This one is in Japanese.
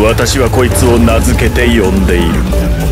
私はこいつを名付けて呼んでいる。